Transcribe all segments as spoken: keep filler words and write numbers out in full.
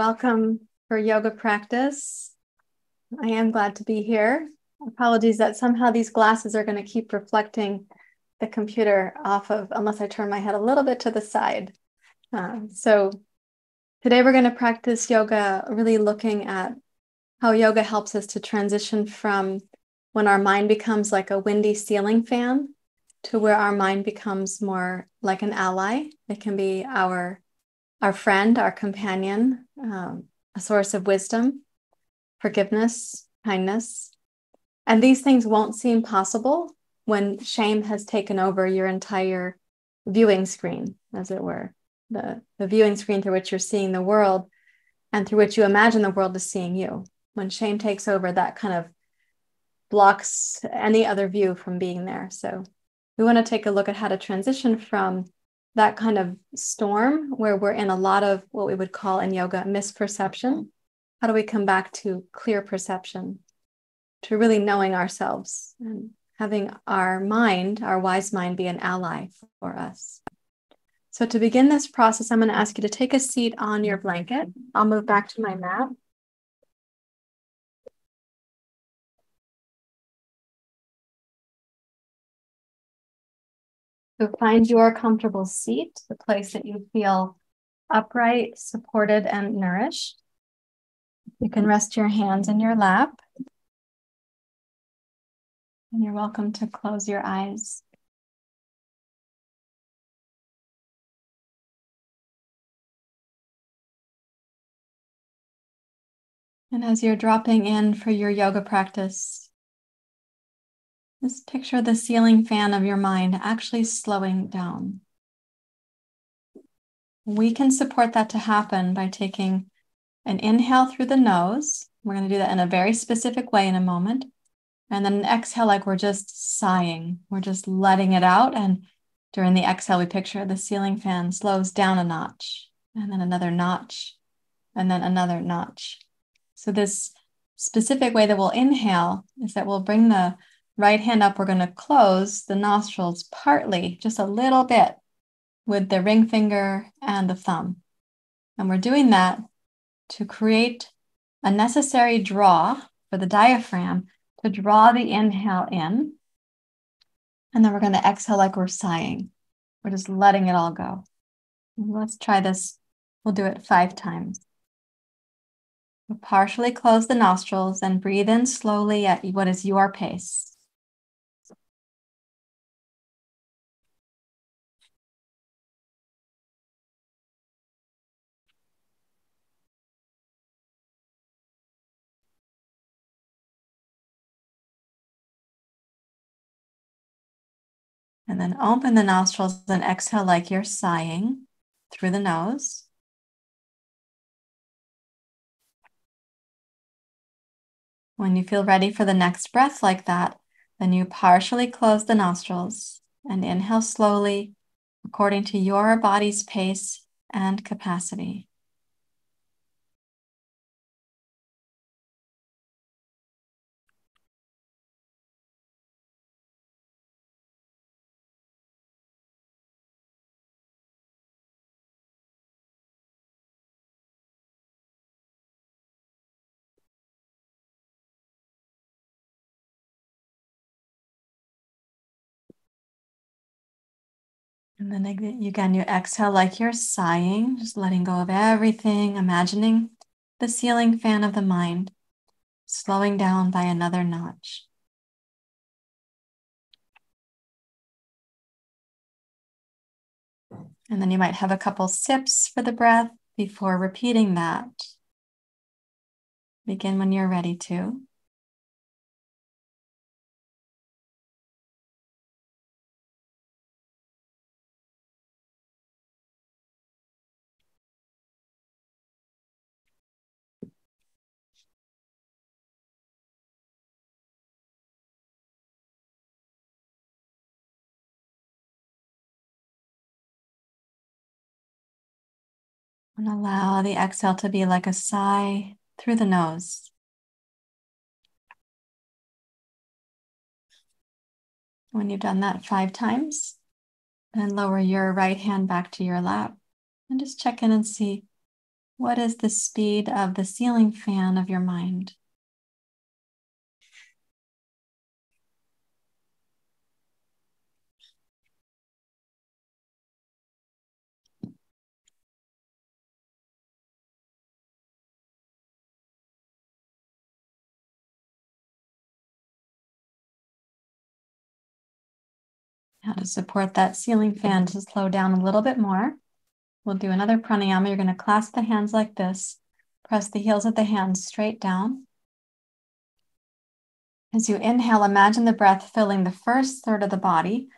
welcome for yoga practice. I am glad to be here. Apologies that somehow these glasses are going to keep reflecting the computer off of, unless I turn my head a little bit to the side. Uh, so today we're going to practice yoga, really looking at how yoga helps us to transition from when our mind becomes like a windy ceiling fan to where our mind becomes more like an ally. It can be our, our friend, our companion, um, a source of wisdom, forgiveness, kindness. And these things won't seem possible when shame has taken over your entire viewing screen, as it were, the, the viewing screen through which you're seeing the world and through which you imagine the world is seeing you. When shame takes over, that kind of blocks any other view from being there. So we want to take a look at how to transition from that kind of storm where we're in a lot of what we would call in yoga misperception. How do we come back to clear perception, to really knowing ourselves and having our mind, our wise mind, be an ally for us. So to begin this process, I'm going to ask you to take a seat on your blanket. I'll move back to my mat. So find your comfortable seat, the place that you feel upright, supported, and nourished. You can rest your hands in your lap. And you're welcome to close your eyes. And as you're dropping in for your yoga practice, just picture the ceiling fan of your mind actually slowing down. We can support that to happen by taking an inhale through the nose. We're going to do that in a very specific way in a moment. And then an exhale, like we're just sighing. We're just letting it out. And during the exhale, we picture the ceiling fan slows down a notch, and then another notch, and then another notch. So this specific way that we'll inhale is that we'll bring the right hand up. We're going to close the nostrils partly, just a little bit, with the ring finger and the thumb. And we're doing that to create a necessary draw for the diaphragm to draw the inhale in. And then we're going to exhale like we're sighing. We're just letting it all go. Let's try this. We'll do it five times. We'll partially close the nostrils and breathe in slowly at what is your pace. And then open the nostrils and exhale like you're sighing through the nose. When you feel ready for the next breath like that, then you partially close the nostrils and inhale slowly according to your body's pace and capacity. And then again, you exhale like you're sighing, just letting go of everything, imagining the ceiling fan of the mind slowing down by another notch. And then you might have a couple sips for the breath before repeating that. Begin when you're ready to. And allow the exhale to be like a sigh through the nose. When you've done that five times, then lower your right hand back to your lap and just check in and see What is the speed of the ceiling fan of your mind? How to support that ceiling fan to slow down a little bit more. We'll do another pranayama. You're going to clasp the hands like this. Press the heels of the hands straight down. As you inhale, imagine the breath filling the first third of the body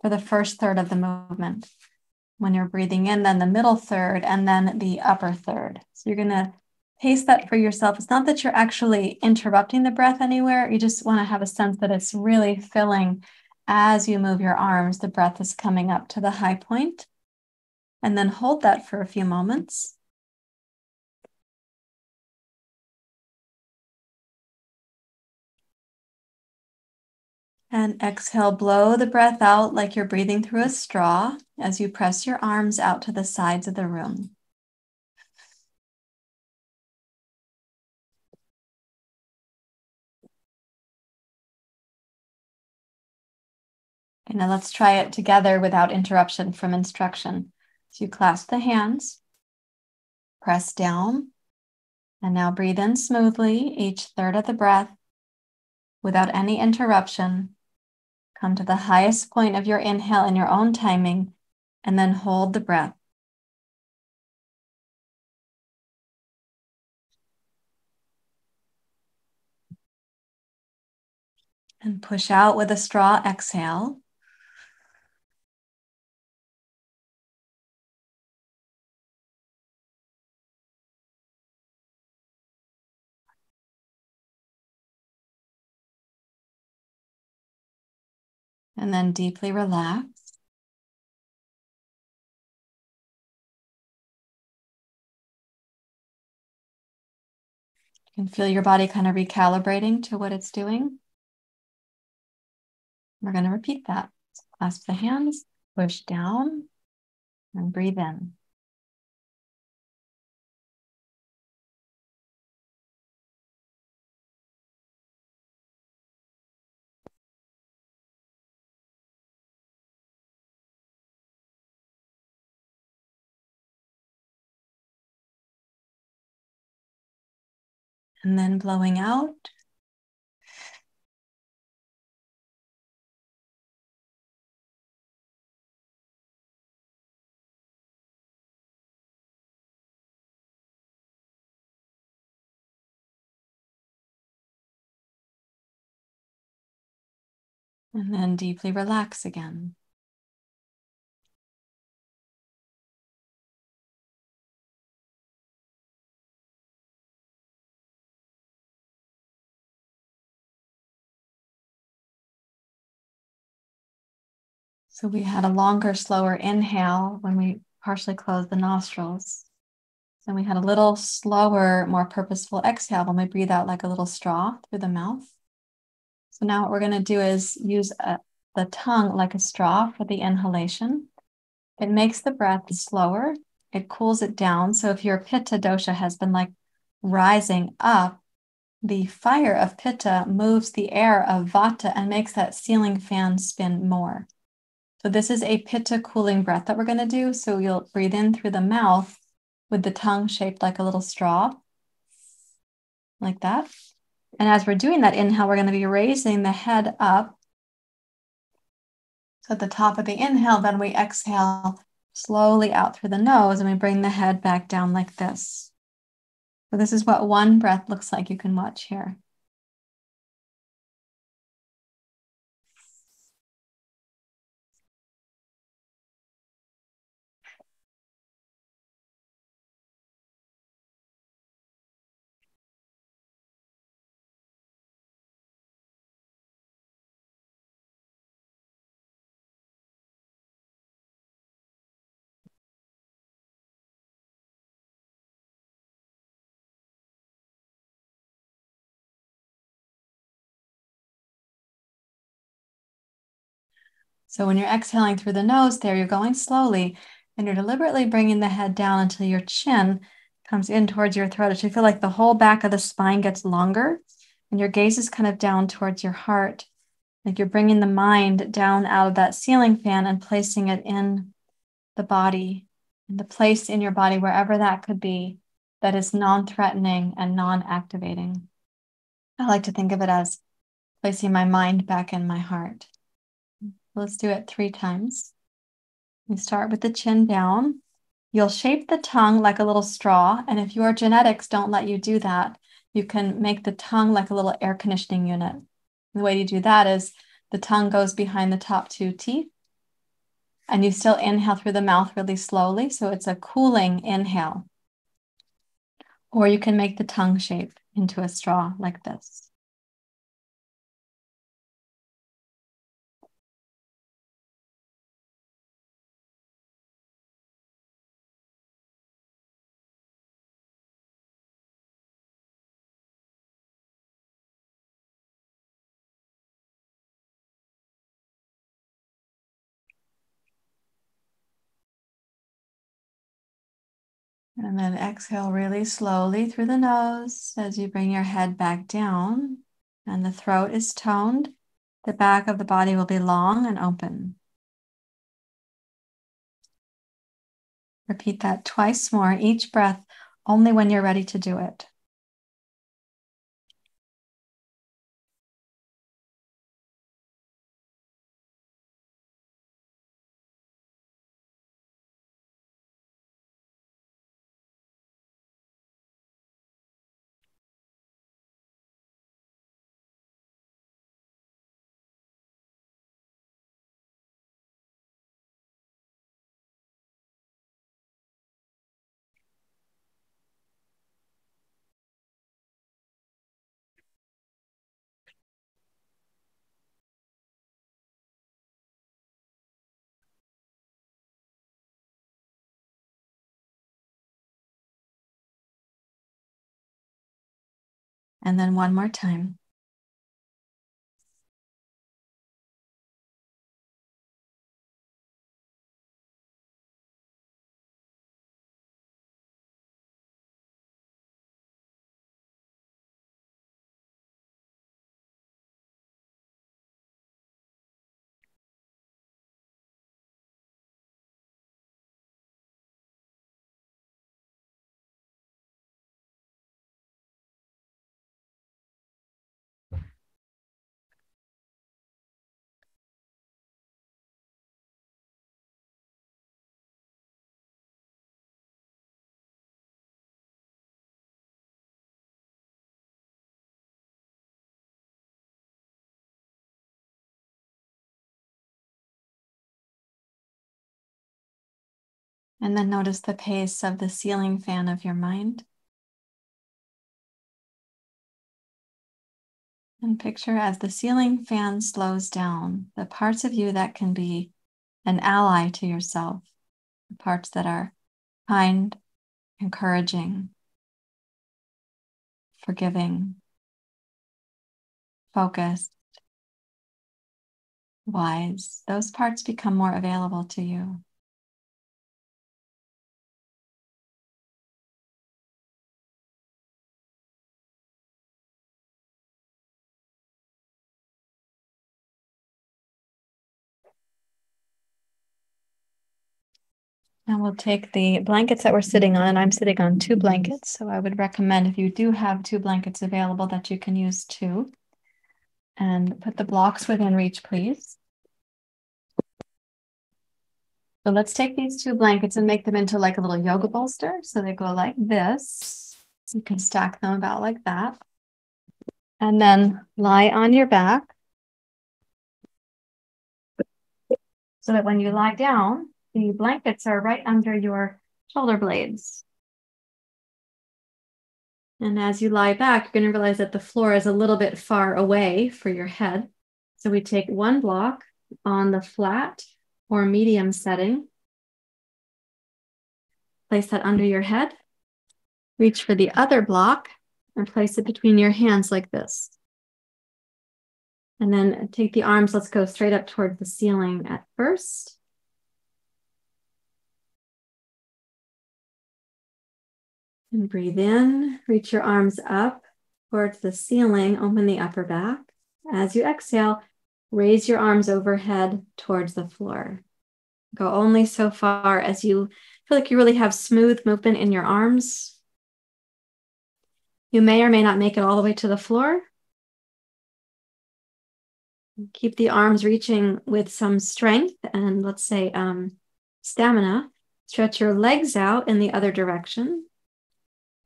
for the first third of the movement. When you're breathing in, then the middle third, and then the upper third. So you're going to pace that for yourself. It's not that you're actually interrupting the breath anywhere. You just want to have a sense that it's really filling. As you move your arms, the breath is coming up to the high point, and then hold that for a few moments. And exhale, blow the breath out like you're breathing through a straw as you press your arms out to the sides of the room. Now let's try it together without interruption from instruction. So you clasp the hands, press down, and now breathe in smoothly each third of the breath without any interruption. Come to the highest point of your inhale in your own timing, and then hold the breath. And push out with a straw exhale. And then deeply relax. You can feel your body kind of recalibrating to what it's doing. We're going to repeat that. Clasp the hands, push down, and breathe in. And then blowing out. And then deeply relax again. So we had a longer, slower inhale when we partially closed the nostrils. Then we had a little slower, more purposeful exhale when we breathe out like a little straw through the mouth. So now what we're going to do is use a, the tongue like a straw for the inhalation. It makes the breath slower. It cools it down. So if your pitta dosha has been like rising up, the fire of pitta moves the air of vata and makes that ceiling fan spin more. So this is a pitta cooling breath that we're going to do. So you'll breathe in through the mouth with the tongue shaped like a little straw, like that. And as we're doing that inhale, we're going to be raising the head up. So at the top of the inhale, then we exhale slowly out through the nose, and we bring the head back down like this. So this is what one breath looks like. You can watch here. So when you're exhaling through the nose there, you're going slowly and you're deliberately bringing the head down until your chin comes in towards your throat. It should feel like the whole back of the spine gets longer and your gaze is kind of down towards your heart. Like you're bringing the mind down out of that ceiling fan and placing it in the body, in the place in your body, wherever that could be, that is non-threatening and non-activating. I like to think of it as placing my mind back in my heart. Let's do it three times. We start with the chin down. You'll shape the tongue like a little straw. And if your genetics don't let you do that, you can make the tongue like a little air conditioning unit. The way you do that is the tongue goes behind the top two teeth and you still inhale through the mouth really slowly. So it's a cooling inhale. Or you can make the tongue shape into a straw like this. And then exhale really slowly through the nose as you bring your head back down and the throat is toned. The back of the body will be long and open. Repeat that twice more, each breath, only when you're ready to do it. And then one more time. And then notice the pace of the ceiling fan of your mind. And picture as the ceiling fan slows down, the parts of you that can be an ally to yourself, the parts that are kind, encouraging, forgiving, focused, wise, those parts become more available to you. And we'll take the blankets that we're sitting on, and I'm sitting on two blankets. So I would recommend if you do have two blankets available that you can use two. And put the blocks within reach, please. So let's take these two blankets and make them into like a little yoga bolster. So they go like this. You can stack them about like that. And then lie on your back. So that when you lie down, the blankets are right under your shoulder blades. And as you lie back, you're going to realize that the floor is a little bit far away for your head. So we take one block on the flat or medium setting. Place that under your head. Reach for the other block and place it between your hands like this. And then take the arms. Let's go straight up toward the ceiling at first. And breathe in, reach your arms up towards the ceiling, open the upper back. As you exhale, raise your arms overhead towards the floor. Go only so far as you feel like you really have smooth movement in your arms. You may or may not make it all the way to the floor. Keep the arms reaching with some strength and let's say um, stamina. Stretch your legs out in the other direction.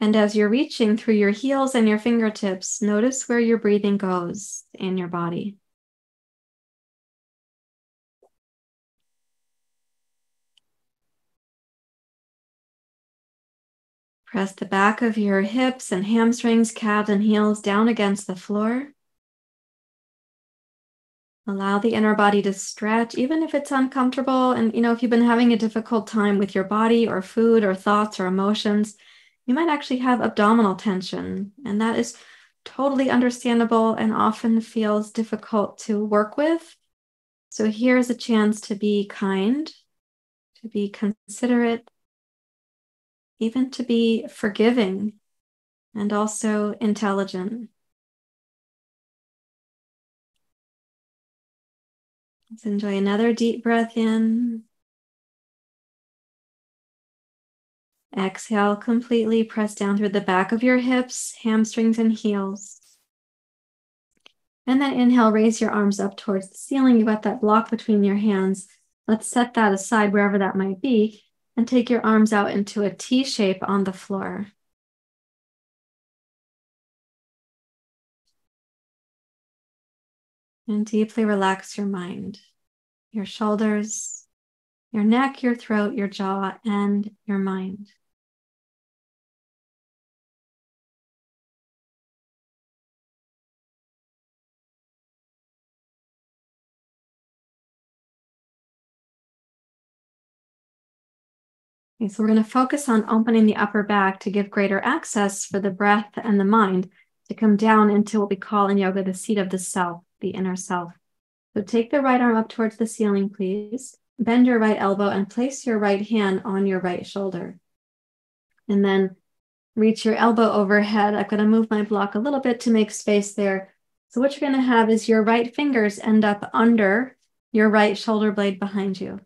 And as you're reaching through your heels and your fingertips, notice where your breathing goes in your body. Press the back of your hips and hamstrings, calves, and heels down against the floor. Allow the inner body to stretch, even if it's uncomfortable. And, you know, if you've been having a difficult time with your body or food or thoughts or emotions, you might actually have abdominal tension. And that is totally understandable and often feels difficult to work with. So here's a chance to be kind, to be considerate, even to be forgiving and also intelligent. Let's enjoy another deep breath in. Exhale completely, press down through the back of your hips, hamstrings, and heels. And then inhale, raise your arms up towards the ceiling. You've got that block between your hands. Let's set that aside wherever that might be and take your arms out into a T shape on the floor. And deeply relax your mind, your shoulders, your neck, your throat, your jaw, and your mind. Okay, so we're going to focus on opening the upper back to give greater access for the breath and the mind to come down into what we call in yoga the seat of the self, the inner self. So take the right arm up towards the ceiling, please. Bend your right elbow and place your right hand on your right shoulder. And then reach your elbow overhead. I'm going to move my block a little bit to make space there. So what you're going to have is your right fingers end up under your right shoulder blade behind you.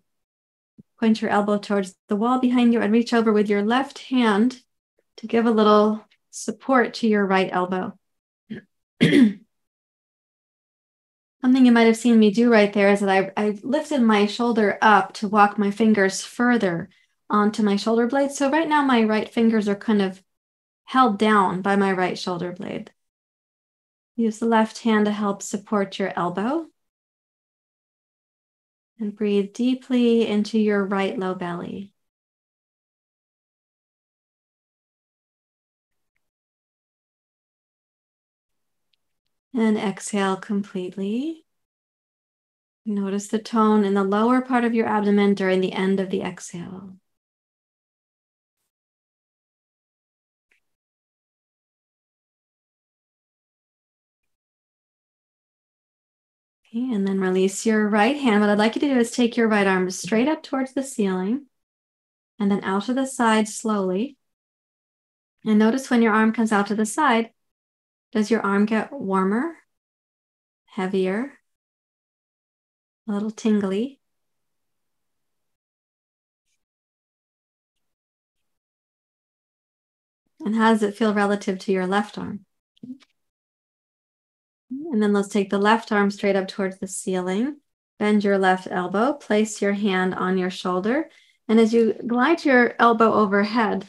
Point your elbow towards the wall behind you and reach over with your left hand to give a little support to your right elbow. Something you might have seen me do right there is that I, I lifted my shoulder up to walk my fingers further onto my shoulder blade. So right now my right fingers are kind of held down by my right shoulder blade. Use the left hand to help support your elbow. And breathe deeply into your right low belly. And exhale completely. Notice the tone in the lower part of your abdomen during the end of the exhale. Okay, and then release your right hand. What I'd like you to do is take your right arm straight up towards the ceiling and then out to the side slowly. And notice when your arm comes out to the side, does your arm get warmer, heavier, a little tingly? And how does it feel relative to your left arm? And then let's take the left arm straight up towards the ceiling. Bend your left elbow, place your hand on your shoulder. And as you glide your elbow overhead,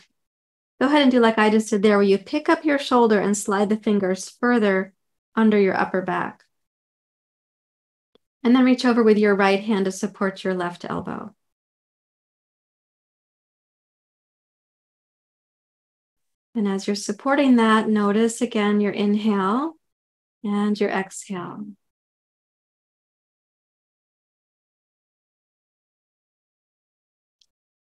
go ahead and do like I just did there, where you pick up your shoulder and slide the fingers further under your upper back. And then reach over with your right hand to support your left elbow. And as you're supporting that, notice again your inhale and your exhale.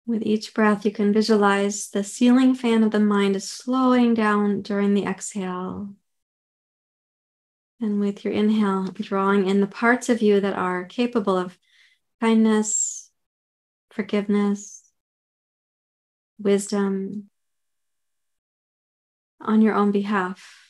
With each breath, you can visualize the ceiling fan of the mind is slowing down during the exhale. And with your inhale, drawing in the parts of you that are capable of kindness, forgiveness, wisdom, on your own behalf.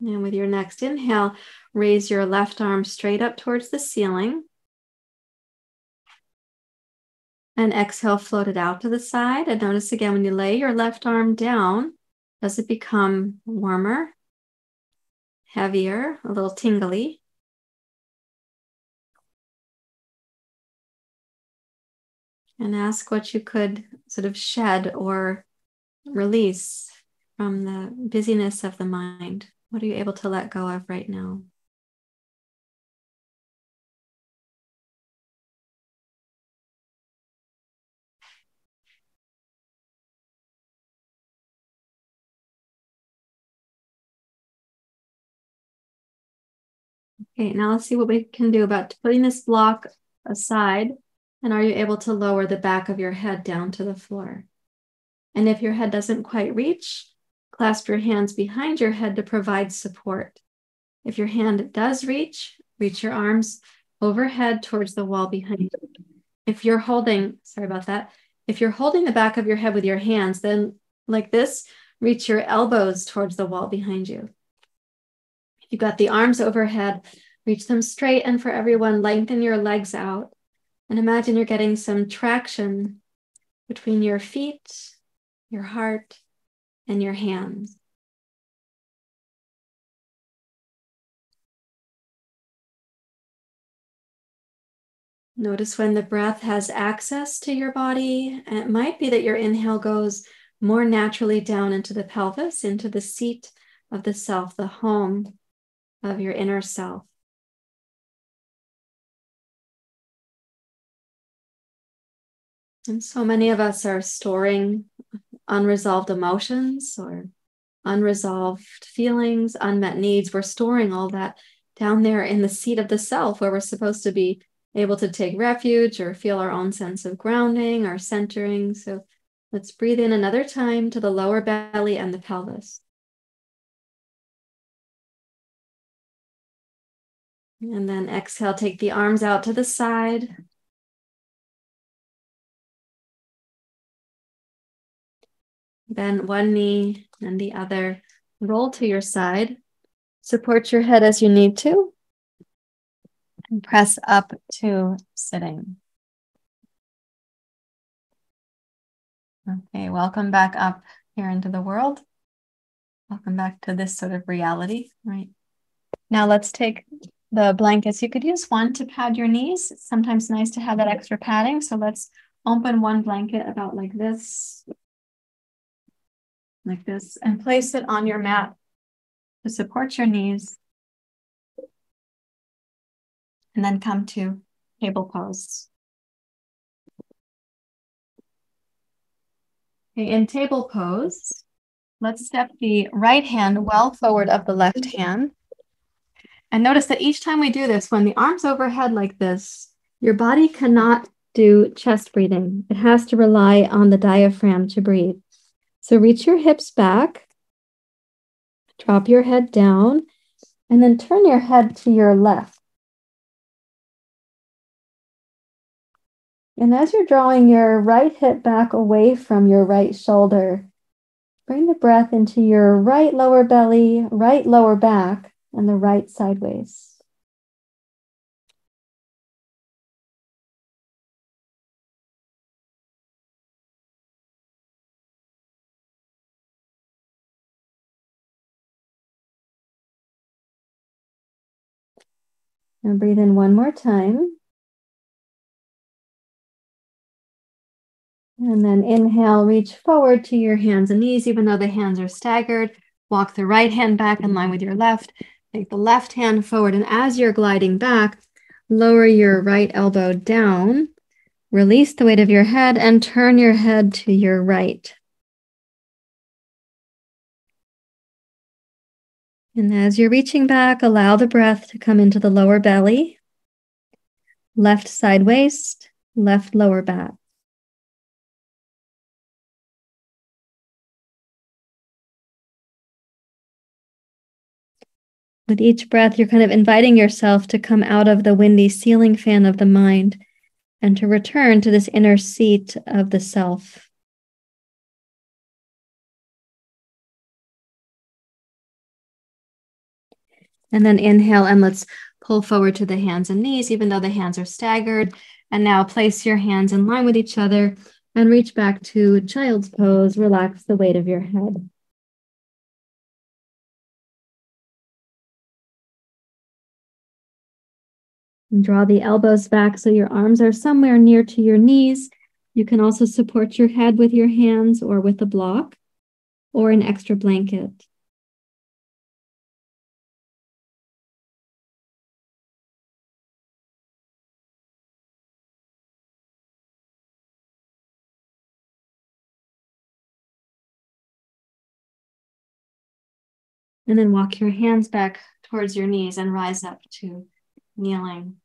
And with your next inhale, raise your left arm straight up towards the ceiling. And exhale, float it out to the side. And notice again, when you lay your left arm down, does it become warmer, heavier, a little tingly? And ask what you could sort of shed or release from the busyness of the mind. What are you able to let go of right now? Okay, now let's see what we can do about putting this block aside. And are you able to lower the back of your head down to the floor? And if your head doesn't quite reach, clasp your hands behind your head to provide support. If your hand does reach, reach your arms overhead towards the wall behind you. If you're holding, sorry about that. If you're holding the back of your head with your hands, then like this, reach your elbows towards the wall behind you. If you've got the arms overhead, reach them straight, and for everyone, lengthen your legs out. And imagine you're getting some traction between your feet, your heart, and your hands. Notice when the breath has access to your body. And it might be that your inhale goes more naturally down into the pelvis, into the seat of the self, the home of your inner self. And so many of us are storing unresolved emotions or unresolved feelings, unmet needs. We're storing all that down there in the seat of the self, where we're supposed to be able to take refuge or feel our own sense of grounding or centering. So let's breathe in another time to the lower belly and the pelvis. And then exhale, take the arms out to the side. Bend one knee and the other. Roll to your side. Support your head as you need to. And press up to sitting. Okay, welcome back up here into the world. Welcome back to this sort of reality, right? Now let's take the blankets. You could use one to pad your knees. It's sometimes nice to have that extra padding. So let's open one blanket about like this. Like this, and place it on your mat to support your knees. And then come to table pose. Okay, in table pose, let's step the right hand well forward of the left hand. And notice that each time we do this, when the arms overhead like this, your body cannot do chest breathing. It has to rely on the diaphragm to breathe. So reach your hips back, drop your head down, and then turn your head to your left. And as you're drawing your right hip back away from your right shoulder, bring the breath into your right lower belly, right lower back, and the right side waist. And breathe in one more time. And then inhale, reach forward to your hands and knees, even though the hands are staggered. Walk the right hand back in line with your left. Take the left hand forward. And as you're gliding back, lower your right elbow down. Release the weight of your head and turn your head to your right. And as you're reaching back, allow the breath to come into the lower belly, left side waist, left lower back. With each breath, you're kind of inviting yourself to come out of the windy ceiling fan of the mind and to return to this inner seat of the self. And then inhale, and let's pull forward to the hands and knees, even though the hands are staggered. And now place your hands in line with each other and reach back to child's pose. Relax the weight of your head. And draw the elbows back so your arms are somewhere near to your knees. You can also support your head with your hands or with a block or an extra blanket. And then walk your hands back towards your knees and rise up to kneeling.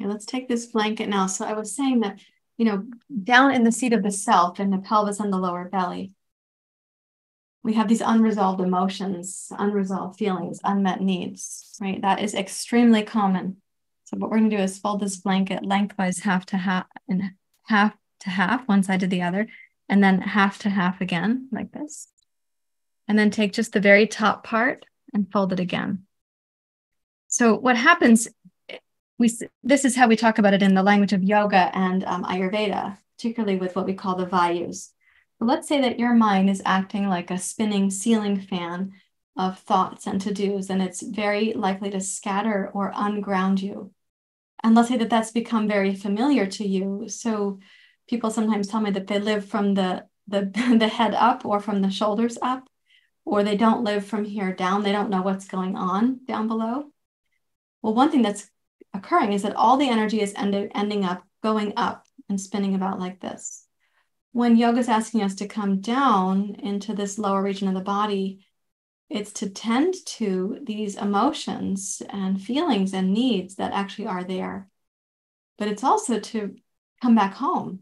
Okay, let's take this blanket now. So I was saying that, you know, down in the seat of the self, in the pelvis and the lower belly, we have these unresolved emotions, unresolved feelings, unmet needs, right? That is extremely common. So what we're going to do is fold this blanket lengthwise, half to half, and half to half, one side to the other, and then half to half again, like this. And then take just the very top part and fold it again. So what happens, we this is how we talk about it in the language of yoga and um, Ayurveda, particularly with what we call the vayus. But let's say that your mind is acting like a spinning ceiling fan of thoughts and to-dos, and it's very likely to scatter or unground you. And let's say that that's become very familiar to you. So people sometimes tell me that they live from the, the, the head up or from the shoulders up, or they don't live from here down. They don't know what's going on down below. Well, one thing that's occurring is that all the energy is end- ending up going up and spinning about like this. When yoga is asking us to come down into this lower region of the body, it's to tend to these emotions and feelings and needs that actually are there. But it's also to come back home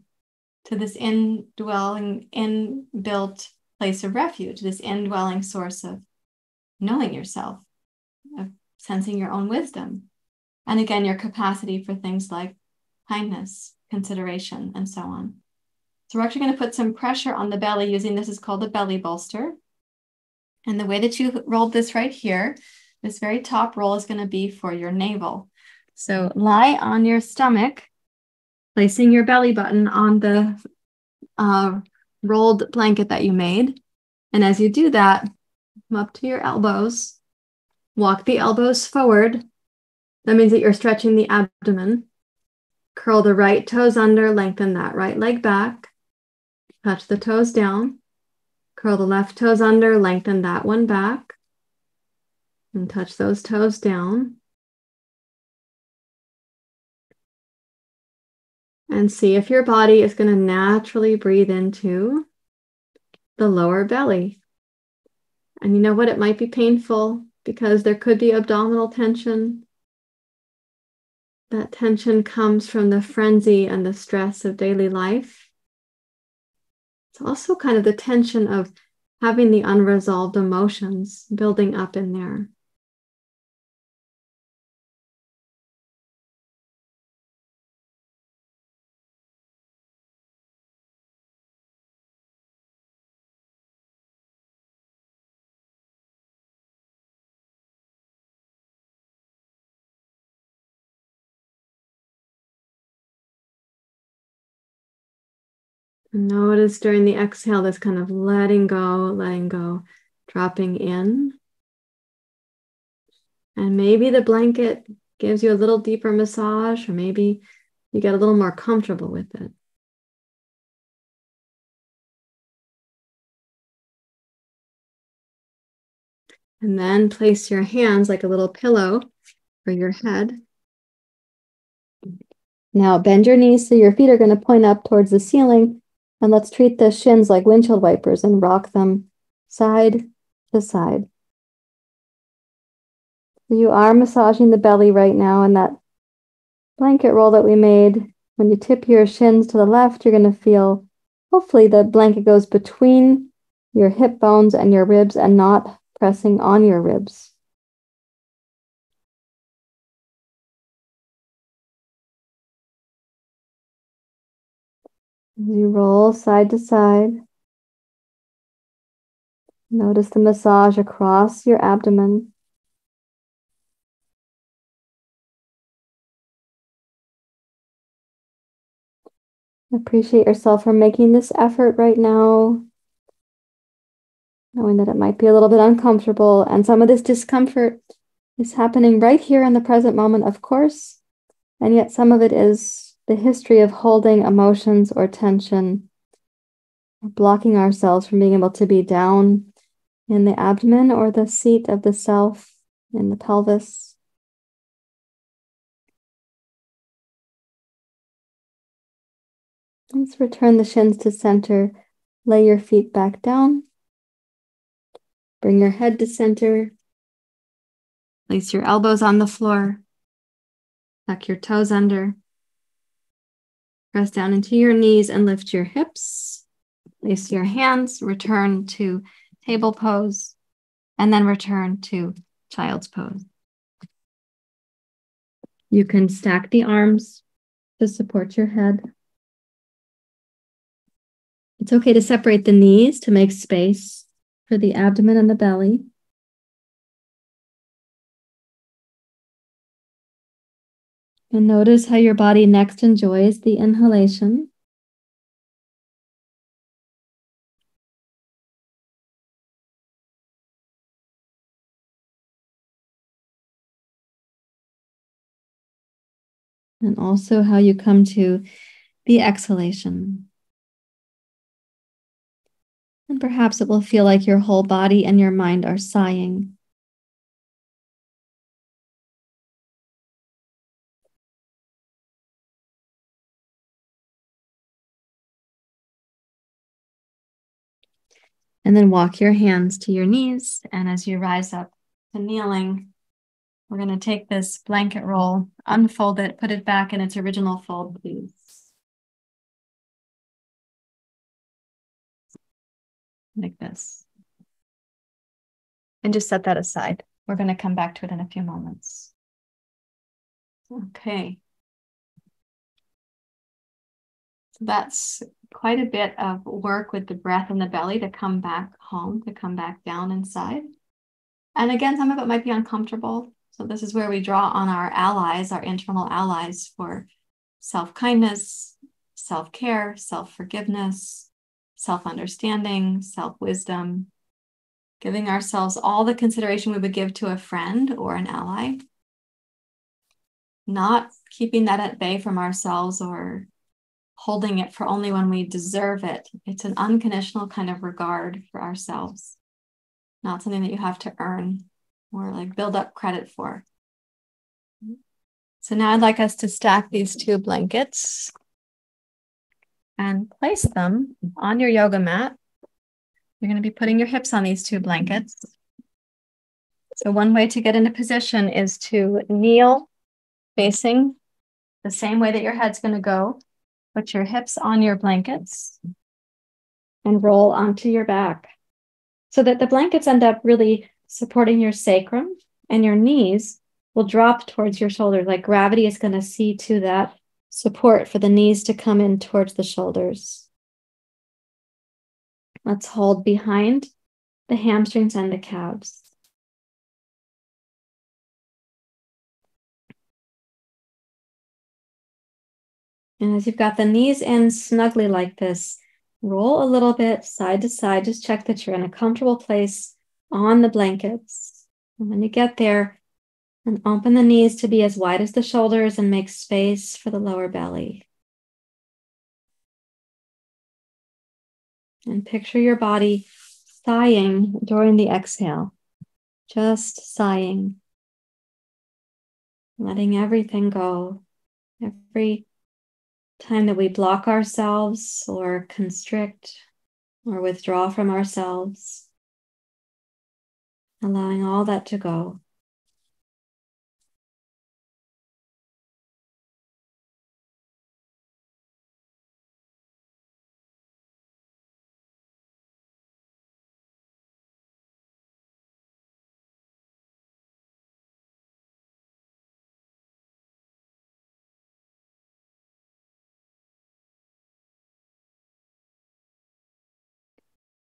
to this indwelling, inbuilt place of refuge, this indwelling source of knowing yourself, of sensing your own wisdom. And again, your capacity for things like kindness, consideration, and so on. So we're actually going to put some pressure on the belly using, this is called the belly bolster. And the way that you rolled this right here, this very top roll is going to be for your navel. So lie on your stomach, placing your belly button on the uh, rolled blanket that you made. And as you do that, come up to your elbows, walk the elbows forward. That means that you're stretching the abdomen. Curl the right toes under, lengthen that right leg back. Touch the toes down. Curl the left toes under, lengthen that one back, and touch those toes down. And see if your body is going to naturally breathe into the lower belly. And you know what? It might be painful because there could be abdominal tension. That tension comes from the frenzy and the stress of daily life. It's also kind of the tension of having the unresolved emotions building up in there. Notice during the exhale, this kind of letting go, letting go, dropping in. And maybe the blanket gives you a little deeper massage, or maybe you get a little more comfortable with it. And then place your hands like a little pillow for your head. Now bend your knees so your feet are going to point up towards the ceiling. And let's treat the shins like windshield wipers and rock them side to side. You are massaging the belly right now, and that blanket roll that we made. When you tip your shins to the left, you're going to feel, hopefully the blanket goes between your hip bones and your ribs and not pressing on your ribs. As you roll side to side, notice the massage across your abdomen. Appreciate yourself for making this effort right now, knowing that it might be a little bit uncomfortable, and some of this discomfort is happening right here in the present moment, of course, and yet some of it is the history of holding emotions or tension, or blocking ourselves from being able to be down in the abdomen or the seat of the self in the pelvis. Let's return the shins to center, lay your feet back down, bring your head to center, place your elbows on the floor, tuck your toes under, press down into your knees and lift your hips, place your hands, return to table pose, and then return to child's pose. You can stack the arms to support your head. It's okay to separate the knees to make space for the abdomen and the belly. And notice how your body next enjoys the inhalation. And also how you come to the exhalation. And perhaps it will feel like your whole body and your mind are sighing. And then walk your hands to your knees. And as you rise up to kneeling, we're going to take this blanket roll, unfold it, put it back in its original fold, please. Like this. And just set that aside. We're going to come back to it in a few moments. Okay. So that's quite a bit of work with the breath and the belly to come back home, to come back down inside. And again, some of it might be uncomfortable. So this is where we draw on our allies, our internal allies for self-kindness, self-care, self-forgiveness, self-understanding, self-wisdom, giving ourselves all the consideration we would give to a friend or an ally, not keeping that at bay from ourselves or holding it for only when we deserve it. It's an unconditional kind of regard for ourselves, not something that you have to earn or like build up credit for. So now I'd like us to stack these two blankets and place them on your yoga mat. You're going to be putting your hips on these two blankets. So one way to get into position is to kneel facing the same way that your head's going to go. Put your hips on your blankets and roll onto your back so that the blankets end up really supporting your sacrum, and your knees will drop towards your shoulders. Like gravity is going to see to that support for the knees to come in towards the shoulders. Let's hold behind the hamstrings and the calves. And as you've got the knees in snugly like this, roll a little bit side to side. Just check that you're in a comfortable place on the blankets. And when you get there, and open the knees to be as wide as the shoulders and make space for the lower belly. And picture your body sighing during the exhale, just sighing, letting everything go. Every time that we block ourselves or constrict or withdraw from ourselves, allowing all that to go.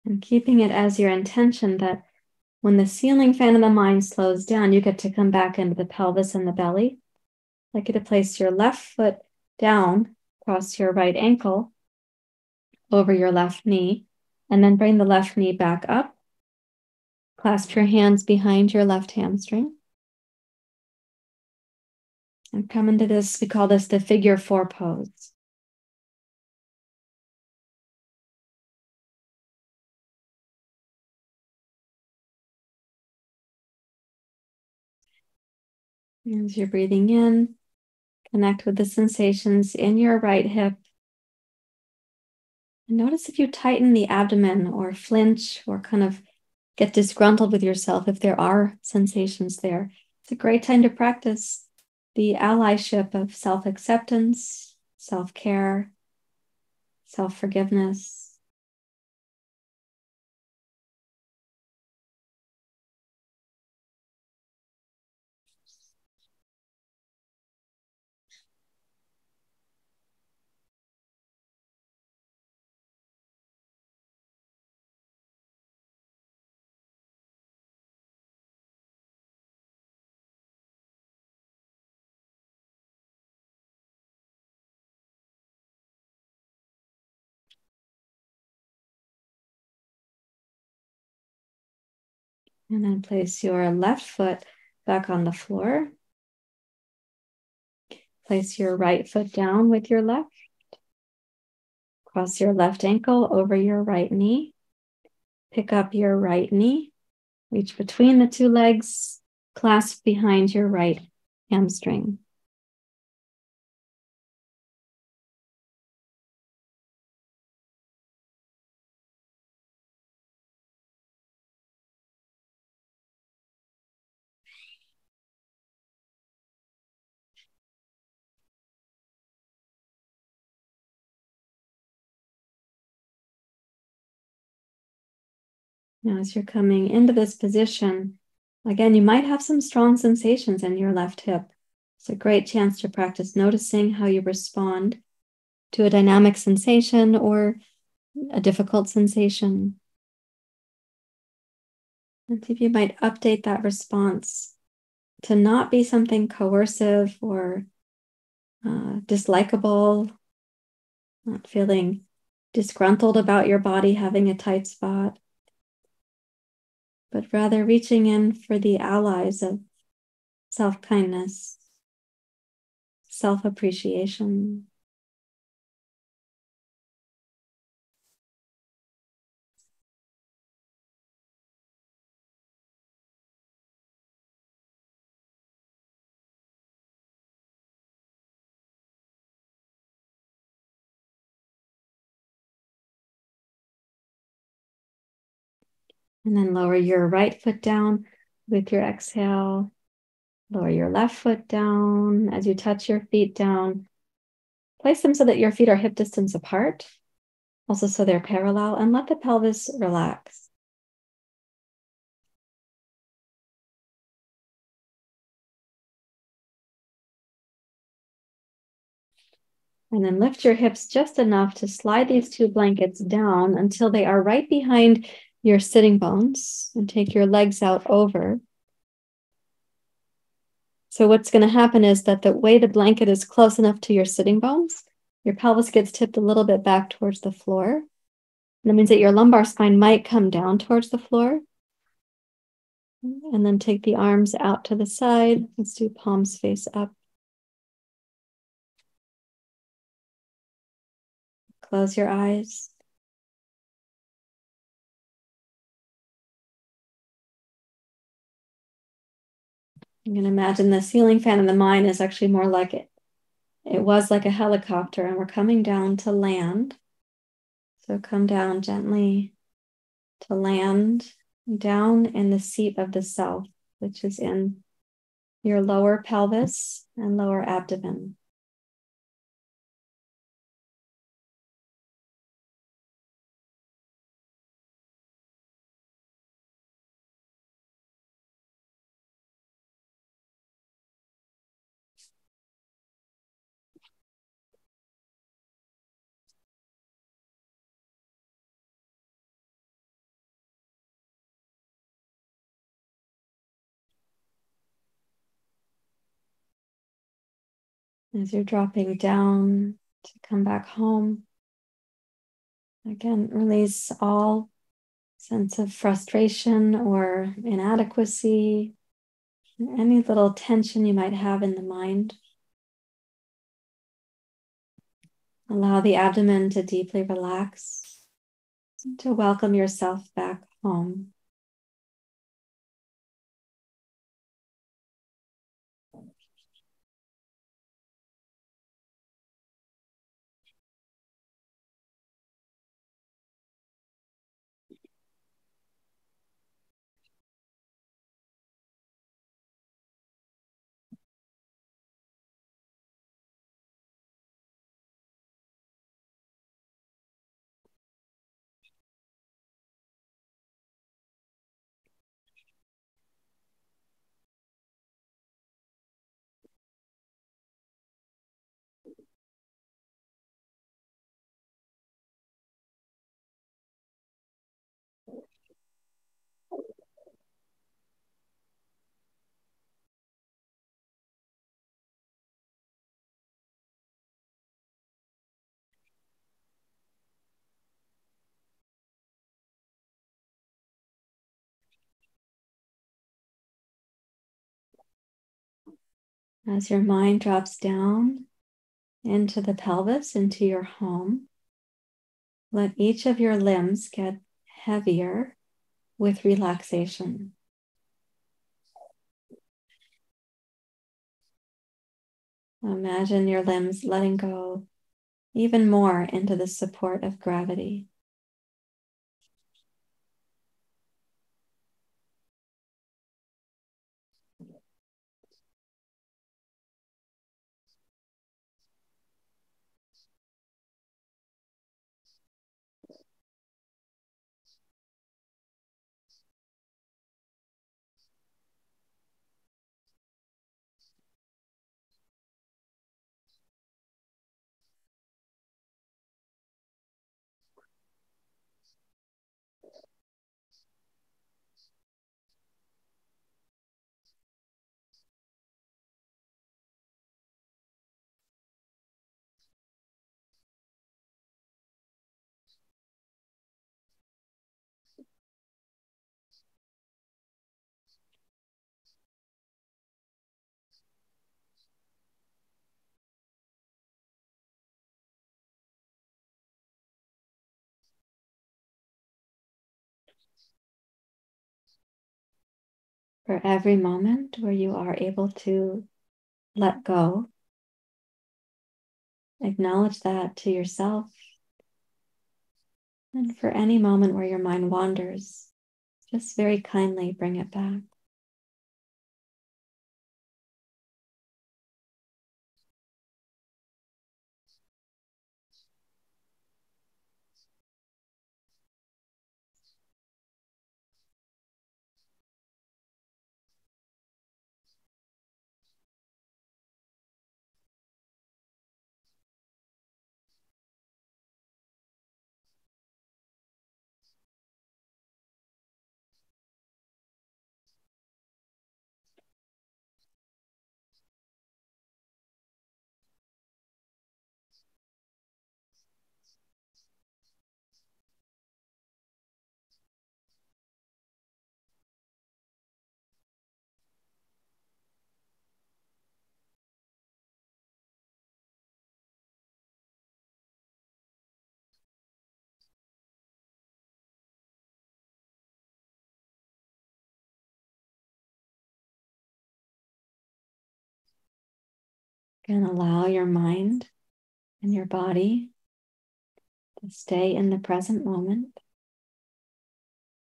and keeping it as your intention that when the ceiling fan of the mind slows down, you get to come back into the pelvis and the belly. I'd like you to place your left foot down, cross your right ankle over your left knee, and then bring the left knee back up. Clasp your hands behind your left hamstring. And come into this, we call this the figure four pose. As you're breathing in, connect with the sensations in your right hip. And notice if you tighten the abdomen or flinch or kind of get disgruntled with yourself, if there are sensations there. It's a great time to practice the allyship of self-acceptance, self-care, self-forgiveness. And then place your left foot back on the floor. Place your right foot down with your left. Cross your left ankle over your right knee. Pick up your right knee. Reach between the two legs. Clasp behind your right hamstring. Now, as you're coming into this position, again, you might have some strong sensations in your left hip. It's a great chance to practice noticing how you respond to a dynamic sensation or a difficult sensation. And see if you might update that response to not be something coercive or uh, dislikable, not feeling disgruntled about your body having a tight spot, but rather reaching in for the allies of self-kindness, self-appreciation. And then lower your right foot down with your exhale. Lower your left foot down. As you touch your feet down, place them so that your feet are hip distance apart, also so they're parallel, and let the pelvis relax. And then lift your hips just enough to slide these two blankets down until they are right behind your sitting bones, and take your legs out over. So what's going to happen is that the way the blanket is close enough to your sitting bones, your pelvis gets tipped a little bit back towards the floor. And that means that your lumbar spine might come down towards the floor. And then take the arms out to the side. Let's do palms face up. Close your eyes. You can imagine the ceiling fan in the mind is actually more like it. It was like a helicopter, and we're coming down to land. So come down gently to land, down in the seat of the self, which is in your lower pelvis and lower abdomen. As you're dropping down to come back home, again, release all sense of frustration or inadequacy, any little tension you might have in the mind. Allow the abdomen to deeply relax, to welcome yourself back home. As your mind drops down into the pelvis, into your home, let each of your limbs get heavier with relaxation. Imagine your limbs letting go even more into the support of gravity. For every moment where you are able to let go, acknowledge that to yourself. And for any moment where your mind wanders, just very kindly bring it back. And allow your mind and your body to stay in the present moment.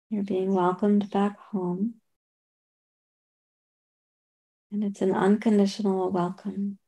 You're being welcomed back home. And it's an unconditional welcome.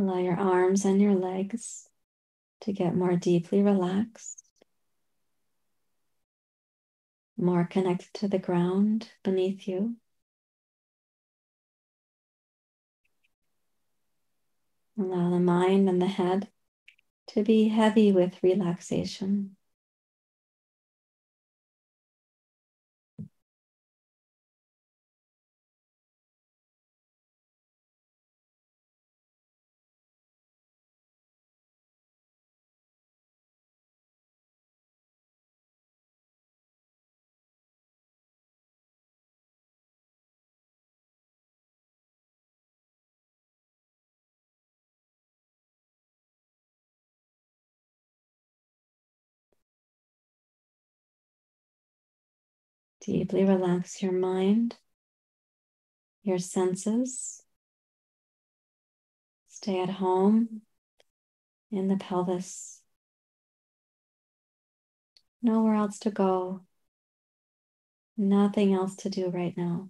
Allow your arms and your legs to get more deeply relaxed, more connected to the ground beneath you. Allow the mind and the head to be heavy with relaxation. Deeply relax your mind, your senses. Stay at home in the pelvis. Nowhere else to go. Nothing else to do right now.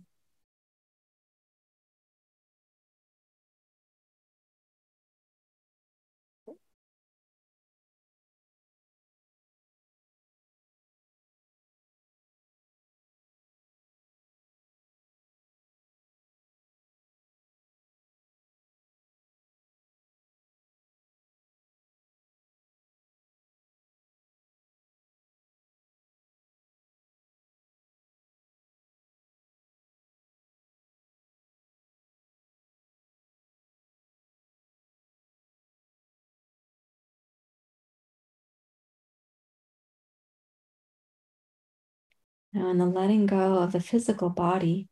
Now, in the letting go of the physical body,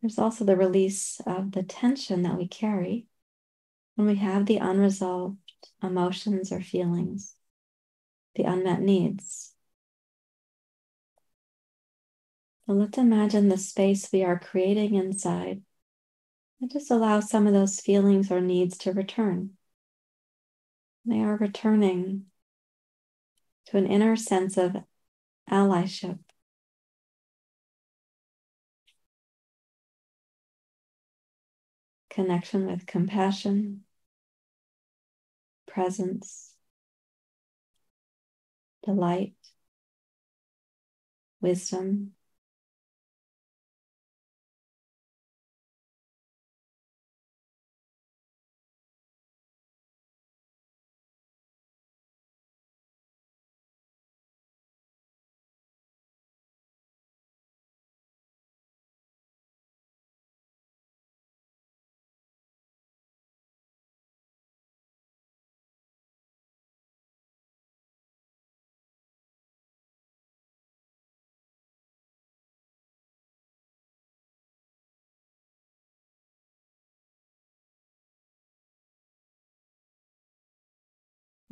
there's also the release of the tension that we carry when we have the unresolved emotions or feelings, the unmet needs. So let's imagine the space we are creating inside and just allow some of those feelings or needs to return. They are returning to an inner sense of allyship. Connection with compassion, presence, delight, wisdom.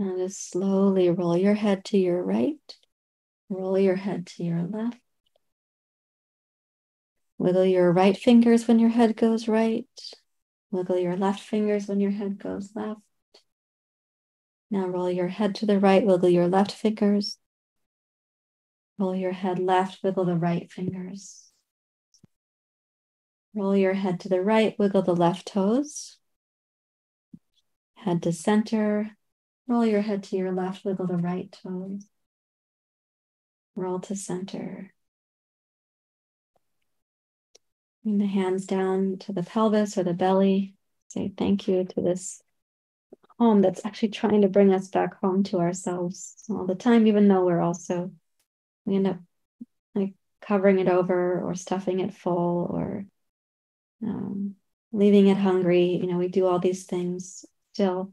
Now just slowly roll your head to your right, roll your head to your left. Wiggle your right fingers when your head goes right. Wiggle your left fingers when your head goes left. Now roll your head to the right, wiggle your left fingers. Roll your head left, wiggle the right fingers. Roll your head to the right, wiggle the left toes. Head to center. Roll your head to your left, wiggle the right toes. Roll to center. Bring the hands down to the pelvis or the belly. Say thank you to this home that's actually trying to bring us back home to ourselves all the time, even though we're also, we end up like covering it over or stuffing it full or um, leaving it hungry. You know, we do all these things still.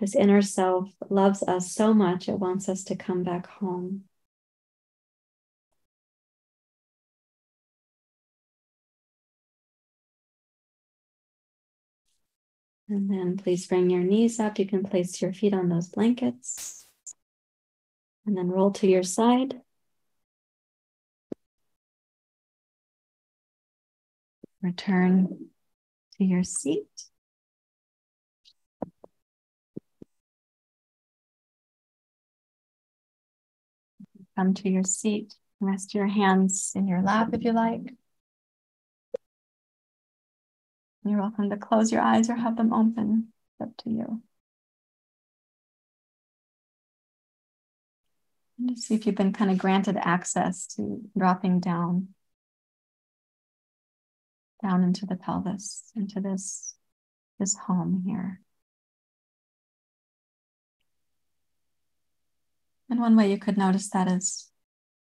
This inner self loves us so much, it wants us to come back home. And then please bring your knees up. You can place your feet on those blankets. And then roll to your side. Return to your seat. Come to your seat, rest your hands in your lap if you like. You're welcome to close your eyes or have them open. up to you. And just see if you've been kind of granted access to dropping down, down into the pelvis, into this, this home here. And one way you could notice that is,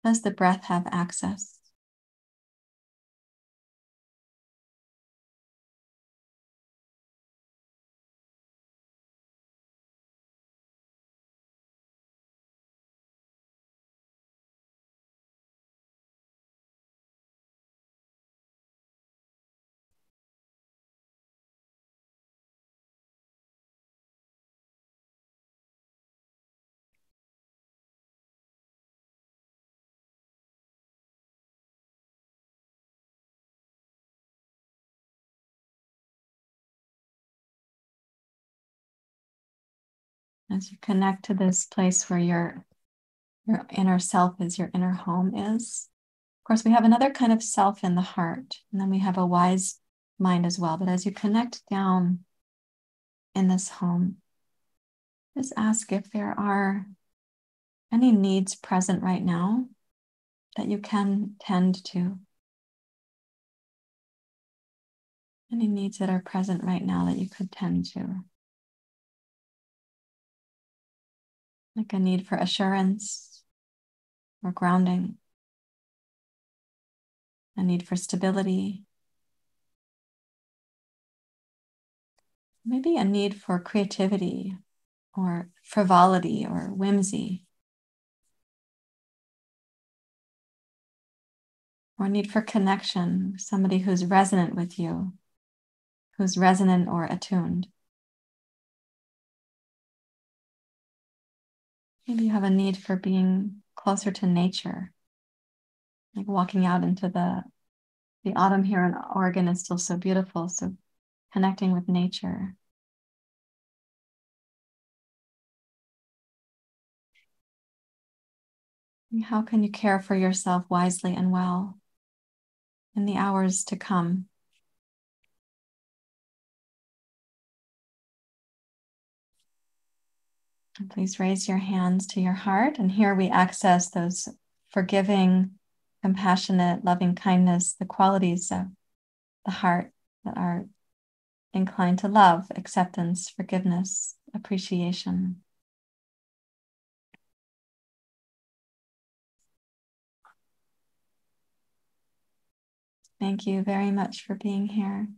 does the breath have access? As you connect to this place where your, your inner self is, your inner home is. Of course, we have another kind of self in the heart, and then we have a wise mind as well. But as you connect down in this home, just ask if there are any needs present right now that you can tend to. Any needs that are present right now that you could tend to. Like a need for assurance or grounding, a need for stability, maybe a need for creativity or frivolity or whimsy, or a need for connection, somebody who's resonant with you, who's resonant or attuned. Maybe you have a need for being closer to nature, like walking out into the, the autumn here in Oregon is still so beautiful, so connecting with nature. And how can you care for yourself wisely and well in the hours to come? Please raise your hands to your heart. And here we access those forgiving, compassionate, loving kindness, the qualities of the heart that are inclined to love, acceptance, forgiveness, appreciation. Thank you very much for being here.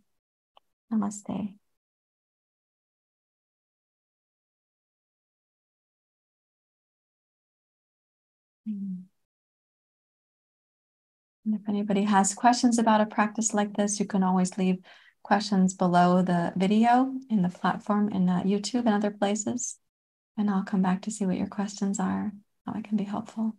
Namaste. And if anybody has questions about a practice like this, you can always leave questions below the video in the platform in uh, YouTube and other places. And I'll come back to see what your questions are, how I can be helpful.